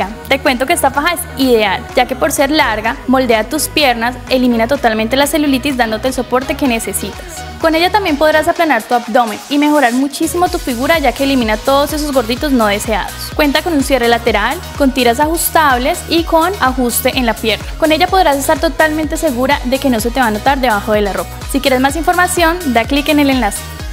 amiga, te cuento que esta faja es ideal, ya que por ser larga, moldea tus piernas, elimina totalmente la celulitis dándote el soporte que necesitas. Con ella también podrás aplanar tu abdomen y mejorar muchísimo tu figura, ya que elimina todos esos gorditos no deseados. Cuenta con un cierre lateral, con tiras ajustables y con ajuste en la pierna. Con ella podrás estar totalmente segura de que no se te va a notar debajo de la ropa. Si quieres más información, da clic en el enlace.